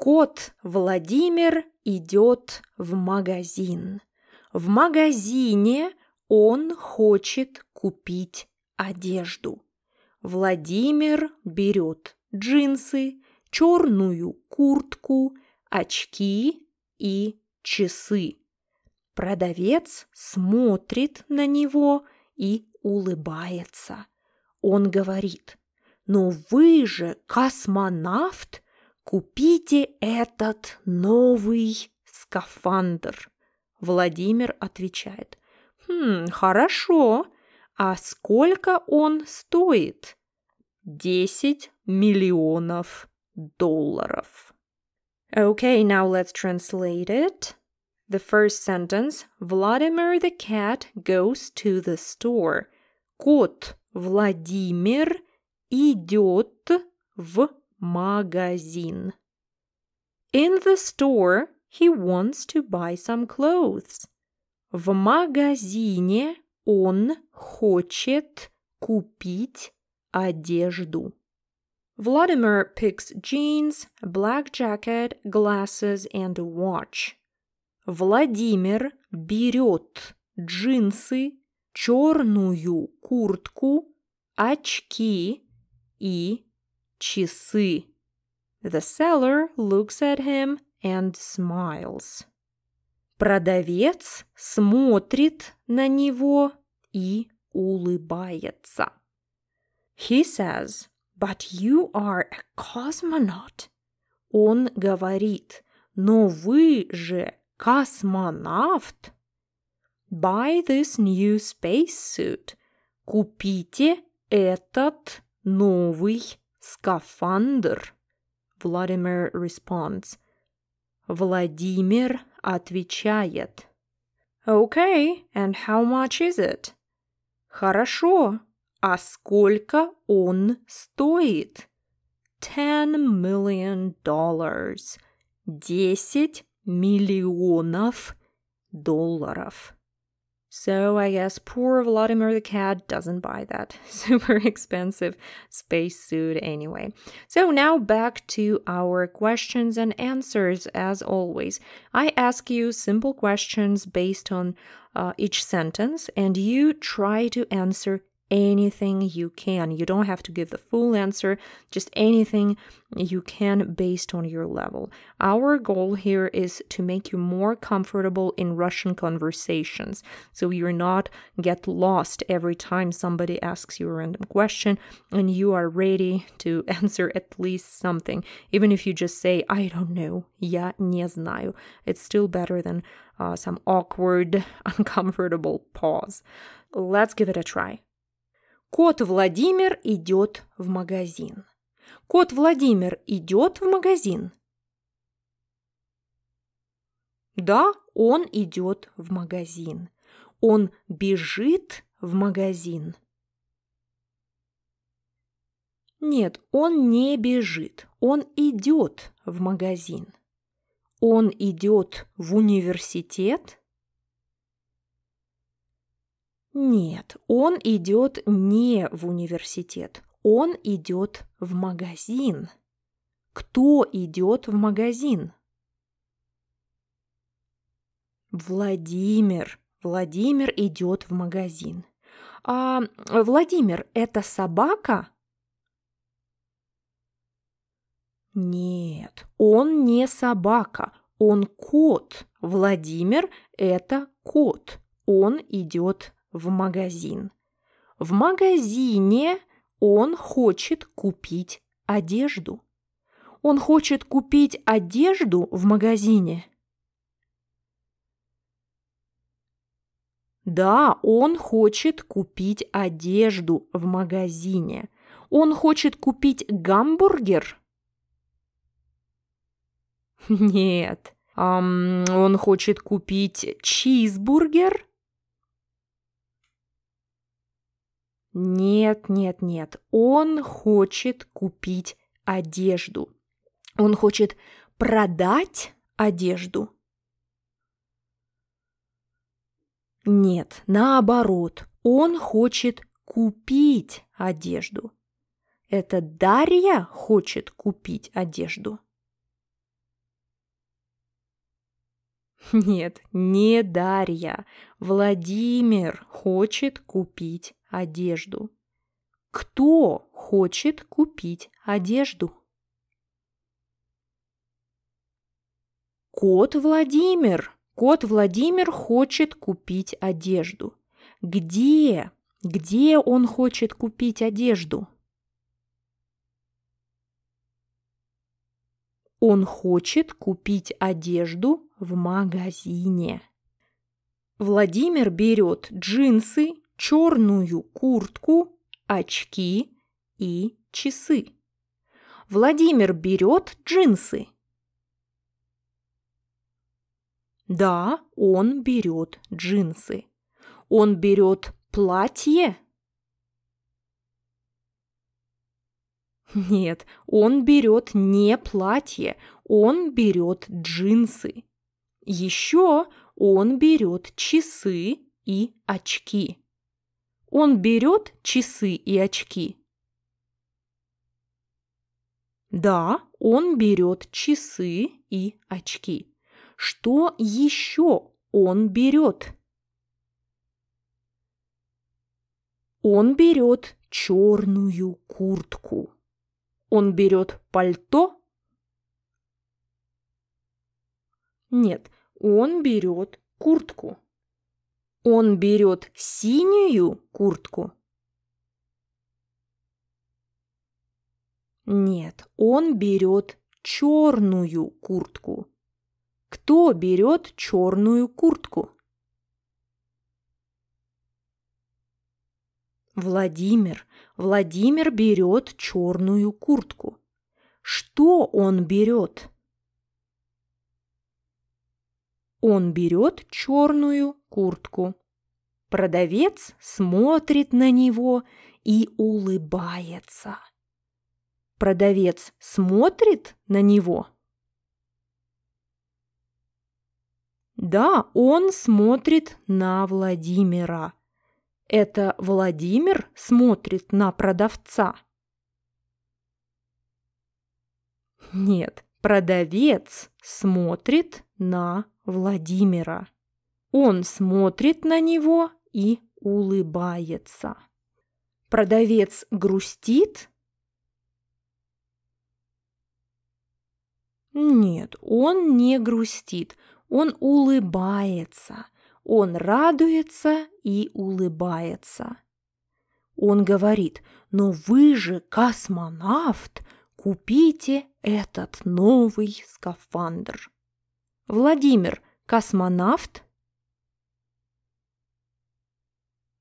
Кот Владимир идет в магазин. В магазине он хочет купить одежду. Владимир берет джинсы, черную куртку, очки и часы. Продавец смотрит на него и улыбается. Он говорит: «Но вы же космонавт, купите этот новый скафандр». Владимир отвечает: хорошо, а сколько он стоит?» $10 миллионов. Okay, now let's translate it. The first sentence: Vladimir the cat goes to the store. Кот Владимир идет в магазин. In the store, he wants to buy some clothes. В магазине он хочет купить одежду. Vladimir picks jeans, black jacket, glasses, and a watch. Владимир берет джинсы, черную куртку, очки и часы. The seller looks at him and smiles. Продавец смотрит на него и улыбается. He says, "But you are a cosmonaut." Он говорит: «Но вы же космонавт». Buy this new spacesuit. Купите этот новый скафандр. Vladimir responds. Владимир отвечает: Okay, and how much is it? Хорошо, а сколько он стоит? $10 million. $10 миллионов. So I guess poor Vladimir the cat doesn't buy that super expensive spacesuit anyway. So now back to our questions and answers as always. I ask you simple questions based on each sentence, and you try to answer anything you can. You don't have to give the full answer, just anything you can based on your level. Our goal here is to make you more comfortable in Russian conversations, so you're not get lost every time somebody asks you a random question and you are ready to answer at least something. Even if you just say, I don't know, я не знаю, it's still better than some awkward, uncomfortable pause. Let's give it a try. Кот Владимир идет в магазин. Кот Владимир идет в магазин. Да, он идет в магазин. Он бежит в магазин. Нет, он не бежит. Он идет в магазин. Он идет в университет. Нет, он идет не в университет, он идет в магазин. Кто идет в магазин? Владимир. Владимир идет в магазин. А Владимир – это собака? Нет, он не собака, он кот. Владимир – это кот, он идет в магазин. В магазине он хочет купить одежду. Он хочет купить одежду в магазине. Да, он хочет купить одежду в магазине. Он хочет купить гамбургер? Нет. Он хочет купить чизбургер? Нет, нет, нет. Он хочет купить одежду. Он хочет продать одежду. Нет, наоборот. Он хочет купить одежду. Это Дарья хочет купить одежду? Нет, не Дарья. Владимир хочет купить одежду. Кто хочет купить одежду? Кот Владимир. Кот Владимир хочет купить одежду. Где? Где он хочет купить одежду? Он хочет купить одежду в магазине. Владимир берет джинсы, черную куртку, очки и часы. Владимир берет джинсы. Да, он берет джинсы. Он берет платье? Нет, он берет не платье, он берет джинсы. Еще он берет часы и очки. Он берет часы и очки? Да, он берет часы и очки. Что еще он берет? Он берет черную куртку. Он берет пальто? Нет, он берет куртку. Он берет синюю куртку? Нет, он берет черную куртку. Кто берет черную куртку? Владимир. Владимир берет черную куртку. Что он берет? Он берет черную куртку. Продавец смотрит на него и улыбается. Продавец смотрит на него? Да, он смотрит на Владимира. Это Владимир смотрит на продавца? Нет, продавец смотрит на Владимира. Он смотрит на него и улыбается. Продавец грустит? Нет, он не грустит, он улыбается. Он радуется и улыбается. Он говорит: «Но вы же космонавт, купите этот новый скафандр». Владимир космонавт?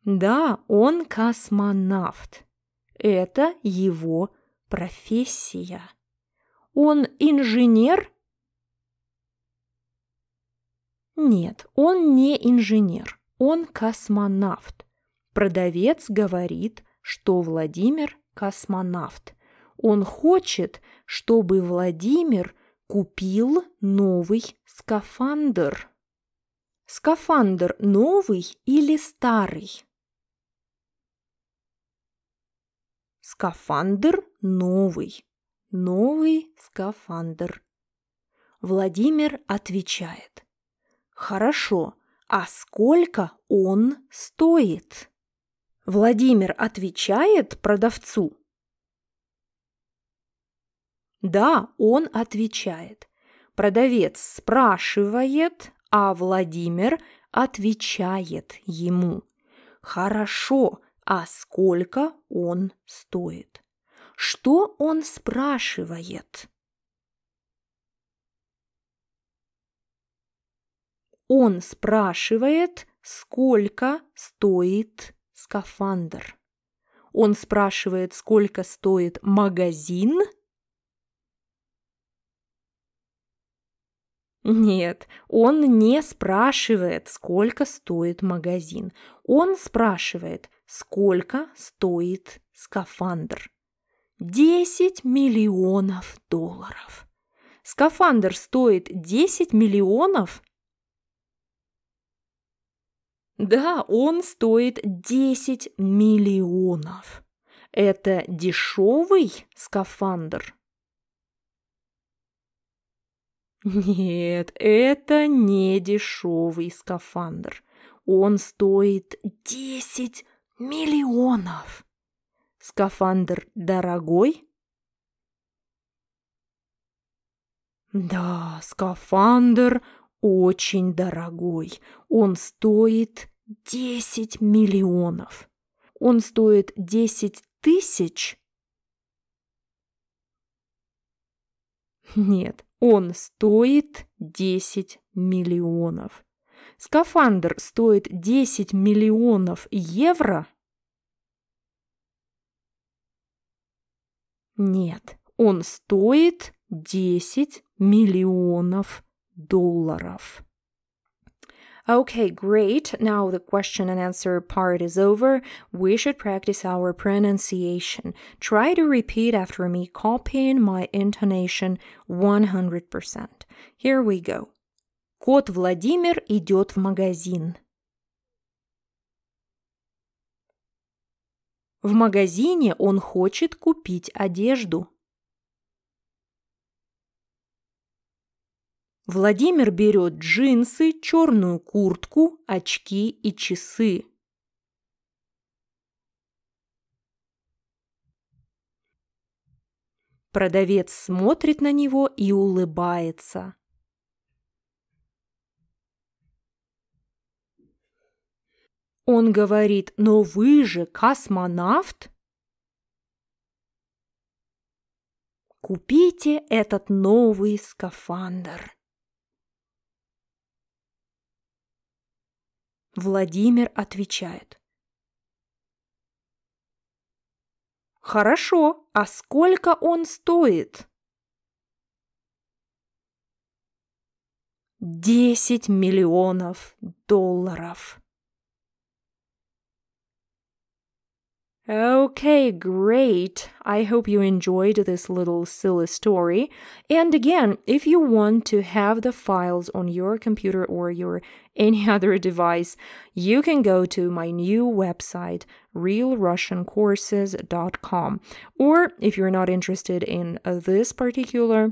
Да, он космонавт. Это его профессия. Он инженер? Нет, он не инженер, он космонавт. Продавец говорит, что Владимир космонавт. Он хочет, чтобы Владимир купил новый скафандр. Скафандр новый или старый? Скафандр новый. Новый скафандр. Владимир отвечает: «Хорошо, а сколько он стоит?» Владимир отвечает продавцу? Да, он отвечает. Продавец спрашивает, а Владимир отвечает ему: «Хорошо, а сколько он стоит?» Что он спрашивает? Он спрашивает, сколько стоит скафандр. Он спрашивает, сколько стоит магазин? Нет, он не спрашивает, сколько стоит магазин. Он спрашивает, сколько стоит скафандр. 10 миллионов долларов. Скафандр стоит 10 миллионов? Да, он стоит 10 миллионов. Это дешевый скафандр? Нет, это не дешевый скафандр. Он стоит 10 миллионов. Скафандр дорогой? Да, скафандр очень дорогой. Он стоит 10 миллионов. Он стоит 10 тысяч? Нет, он стоит 10 миллионов. Скафандр стоит 10 миллионов евро? Нет, он стоит 10 миллионов долларов. Okay, great. Now the question and answer part is over. We should practice our pronunciation. Try to repeat after me, copying my intonation 100%. Here we go. Кот Владимир идет в магазин. В магазине он хочет купить одежду. Владимир берет джинсы, черную куртку, очки и часы. Продавец смотрит на него и улыбается. Он говорит: «Но вы же космонавт! Купите этот новый скафандр!» Владимир отвечает: «Хорошо, а сколько он стоит?» 10 миллионов долларов. Okay, great. I hope you enjoyed this little silly story. And again, if you want to have the files on your computer or your any other device, you can go to my new website, realrussiancourses.com. Or if you're not interested in this particular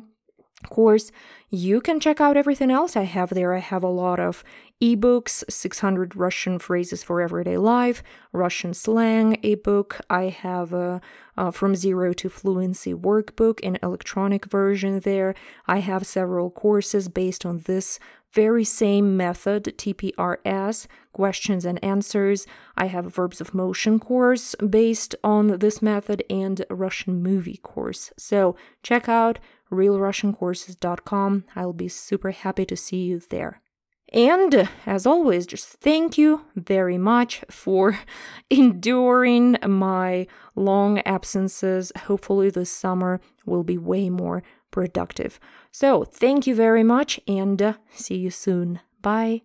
course, you can check out everything else I have there. I have a lot of ebooks, 600 Russian phrases for everyday life, Russian slang ebook. I have a From Zero to Fluency workbook, an electronic version there. I have several courses based on this very same method, TPRS, questions and answers. I have a verbs of motion course based on this method and a Russian movie course. So check out realrussiancourses.com. I'll be super happy to see you there. And as always, just thank you very much for enduring my long absences. Hopefully this summer will be way more productive. So thank you very much and see you soon. Bye.